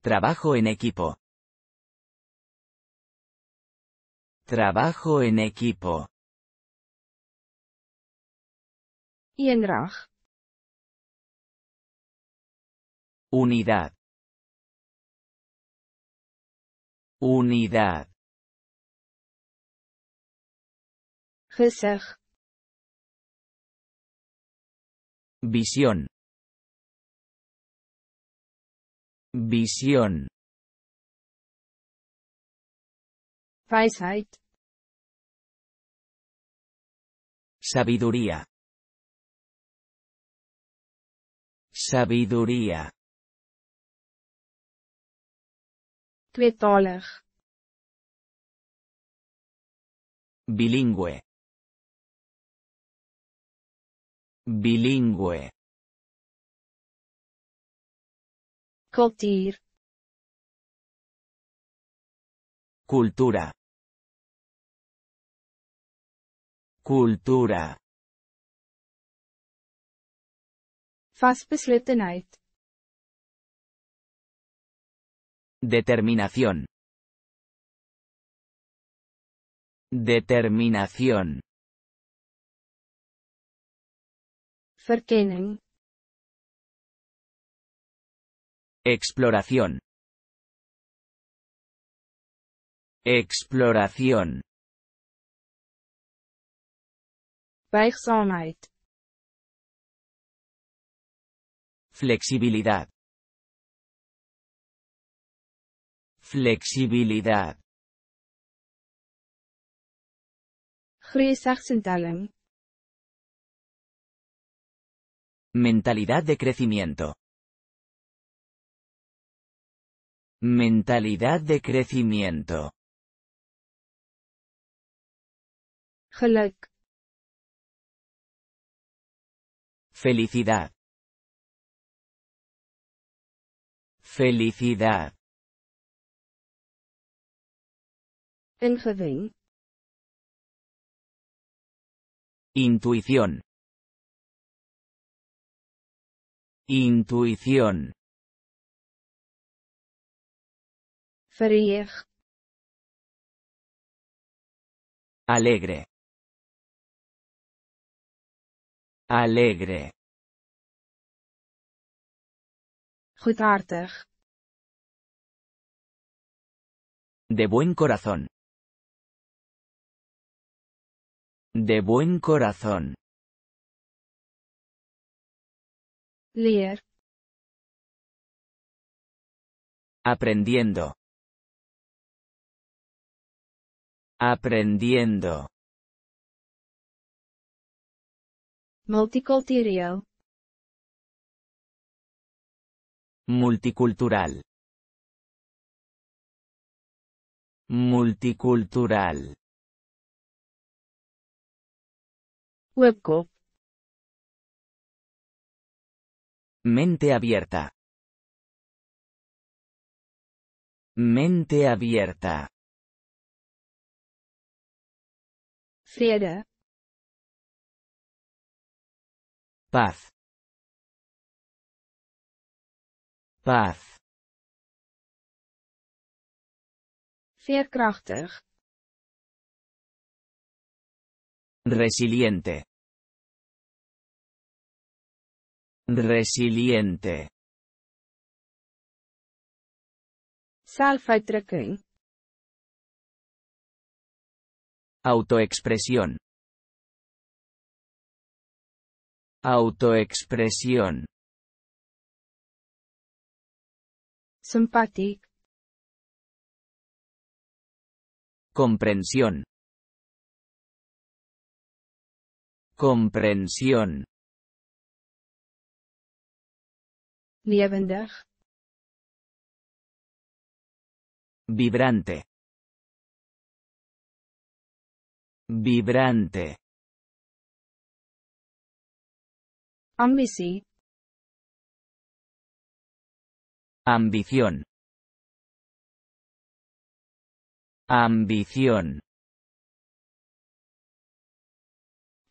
Trabajo en equipo. Trabajo en equipo. Eendrag. Unidad. Unidad. Gezig. Visión. Visión. Wijsheid. Sabiduría. Sabiduría. Tweetalig. Bilingüe. Bilingüe. Cultuur. Cultura. Cultura. Vastbeslutenheid. Determinación. Determinación. Verkenning. Exploración. Exploración. Buigzaamheid. Flexibilidad. Flexibilidad. Groeisagsentelling. Mentalidad de crecimiento. Mentalidad de crecimiento. Geluk. Felicidad. Felicidad. Ingeving. Intuición. Intuición. Verheug. Alegre. Alegre. Goedhartig. De buen corazón. De buen corazón. Leer. Aprendiendo. Aprendiendo. Multicultural. Multicultural. Multicultural. Webkop. Mente abierta. Mente abierta. Vrede. Paz. Paz. Veerkrachtig. Resiliente. Resiliente. Zelfuitdrukking. Autoexpresión. Autoexpresión. Sympathiek. Comprensión. Comprensión. Levendig. Vibrante. Vibrante. Ambitie. Ambición. Ambición.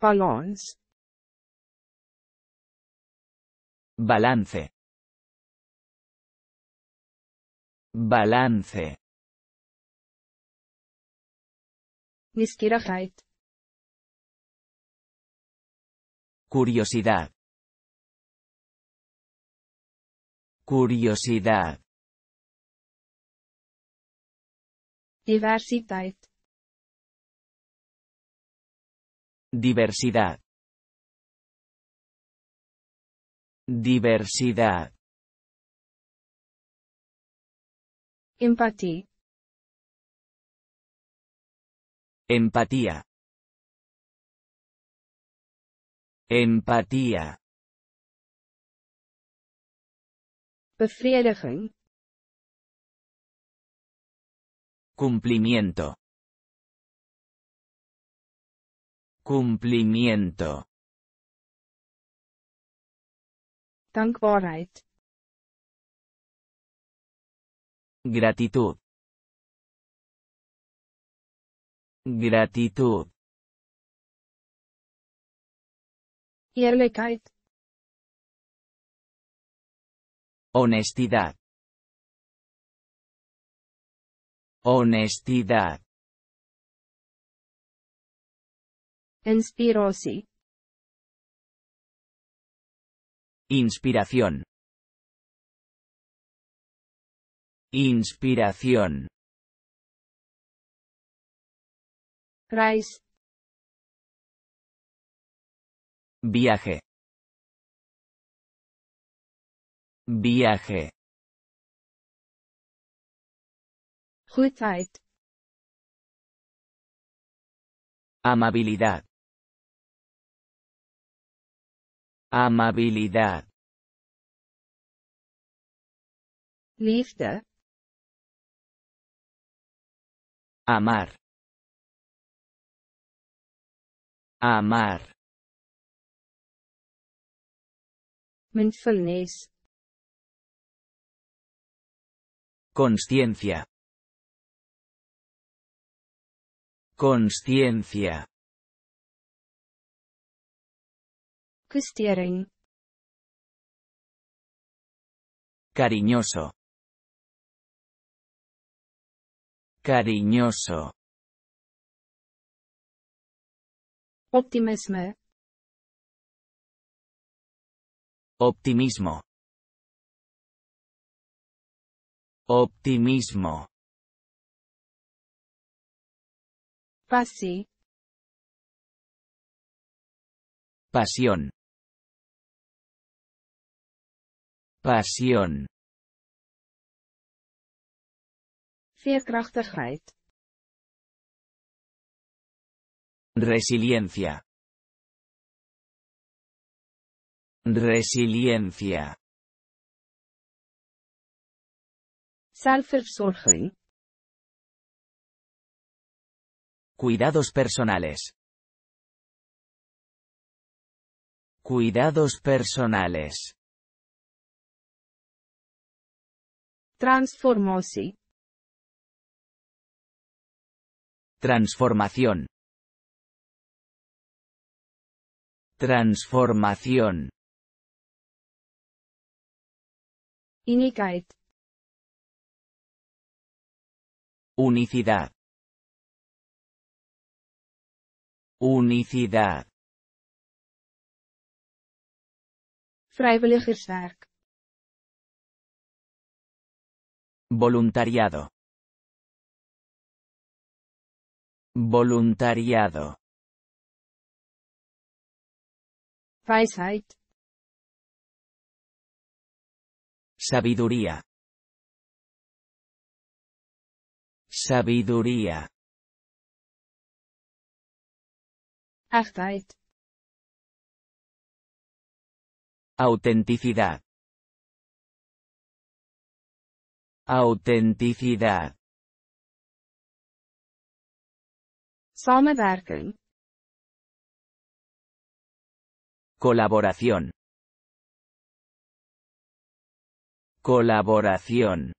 Balance. Balance. Balance. Nieuwsgierigheid. Curiosidad. Curiosidad. Diversiteit. Diversidad. Diversidad. Empatía. Empatía. Empatía. Bevrediging. Cumplimiento. Cumplimiento. Dankbaarheid. Gratitud. Gratitud. Eerlijkheid. Honestidad. Honestidad. Inspiratie. Inspiración. Inspiración. Reis. Viaje. Viaje. Goedheid. Amabilidad. Amabilidad. Liefde. Amar. Amar. Mindfulness. Consciencia. Consciencia. Kustering. Cariñoso. Cariñoso. Optimisme. Optimismo. Optimismo. Passie. Pasión. Pasión. Veerkrachtigheid. Resiliencia. Resiliencia. Zelfverzorging. Cuidados personales. Cuidados personales. Transformatie. Transformación. Transformación. Eenheid. Unicidad. Unicidad. Vrijwilligerswerk. Voluntariado. Voluntariado. Wijsheid. Sabiduría. Sabiduría. Echtheid. Autenticidad. Autenticidad. Samenwerking. Colaboración. Colaboración.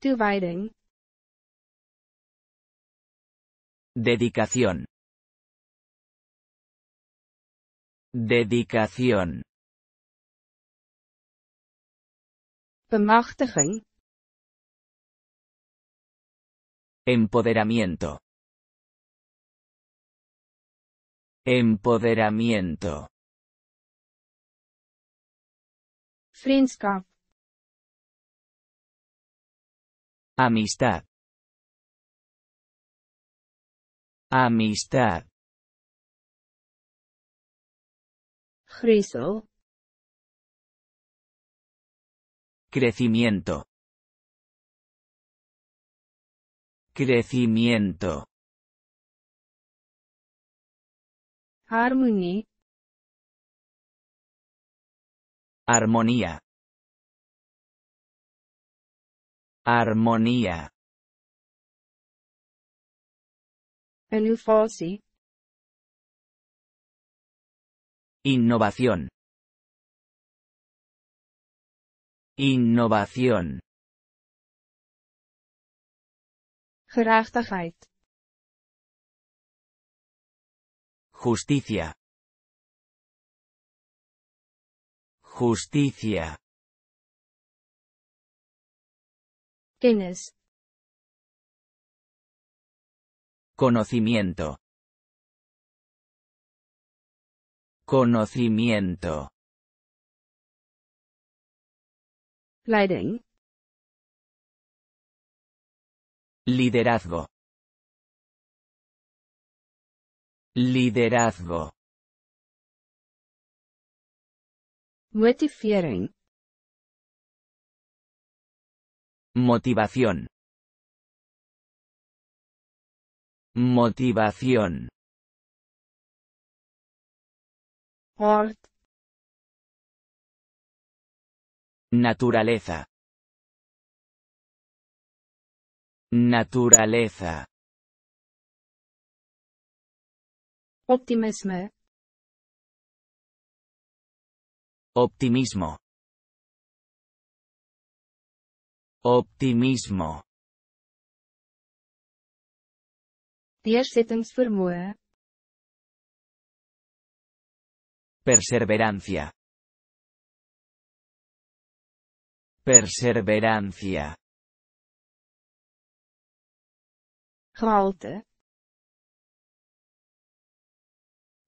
Toewijding. Dedicación. Dedicación. Bemachtiging. Empoderamiento. Empoderamiento. Vriendschap. Amistad. Amistad. Griezel. Crecimiento. Crecimiento. Harmonie. Armonía. Armonía. Innovatie. Innovación. Innovación. Gerechtigheid. Justicia. Justicia. Kennis. Conocimiento. Conocimiento. Leiding. Liderazgo. Liderazgo. Motivering. Motivación. Motivación. Ort. Naturaleza. Naturaleza. Optimisme. Optimismo. Optimismo. Deursettingsvermoë. Perseverancia. Perseverancia. Gehalte.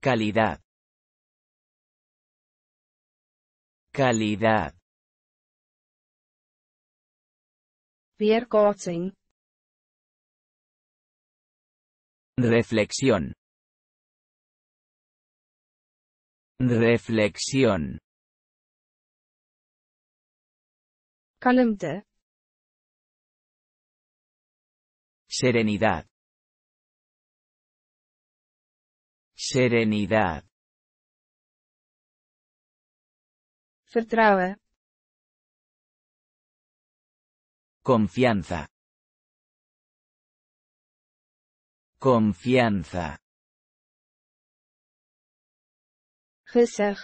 Calidad. Calidad. Weerkaatsing. Reflexión. Reflexión. Kalmte. Serenidad. Serenidad. Vertrouwen. Confianza. Confianza. Gezag.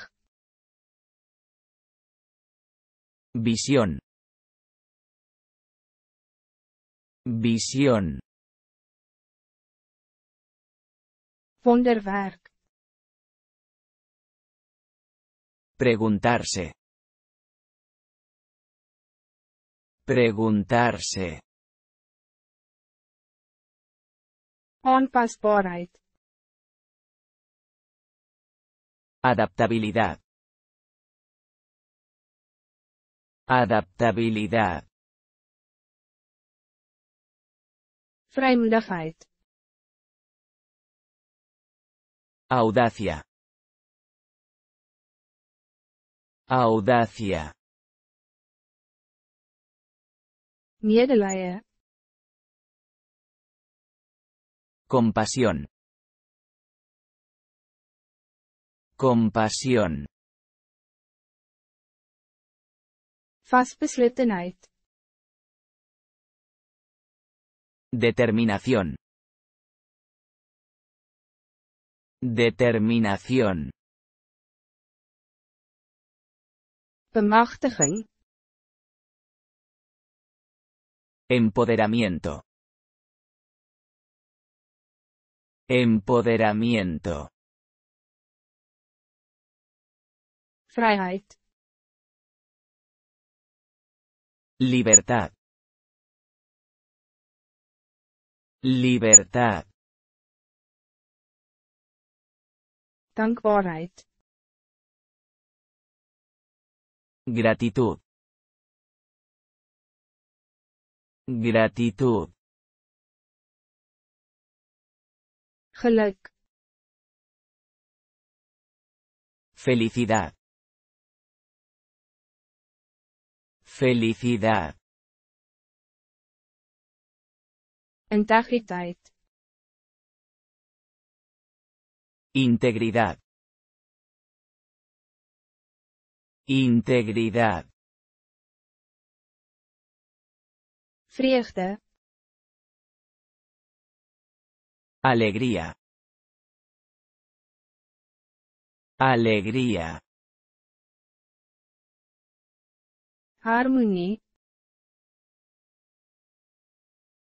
Visión. Visión. Wonderwerk. Preguntarse. Preguntarse. Aanpasbaarheid. Adaptabilidad. Adaptabilidad. Vrijmoedigheid. Audacia. Audacia. Medelijden. Compasión. Compasión. Vastbesluttenheid. Determinación. Determinación. Bemachtiging. Empoderamiento. Empoderamiento. Freiheit. Libertad. Libertad. Dankbarheid. Gratitud. Gratitud. Geluk. Felicidad. Felicidad. Integridad. Integridad. Integridad. Vreugde. Alegría. Alegría. Harmonie.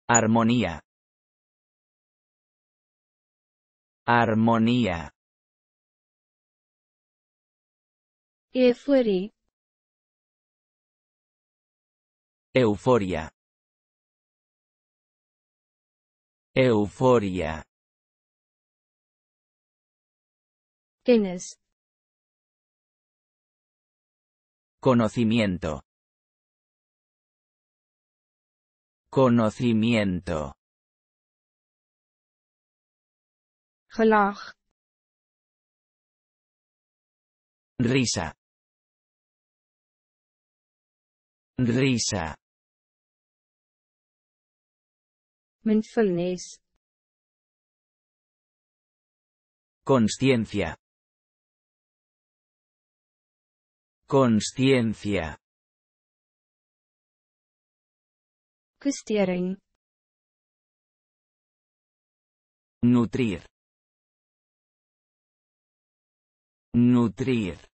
Armonía. Armonía. Euforia. Euforia. Euforia. Kennis. Conocimiento. Conocimiento. Gelach. Risa. Risa. Mindfulness. Consciencia. Consciencia. Kustering. Nutrir. Nutrir.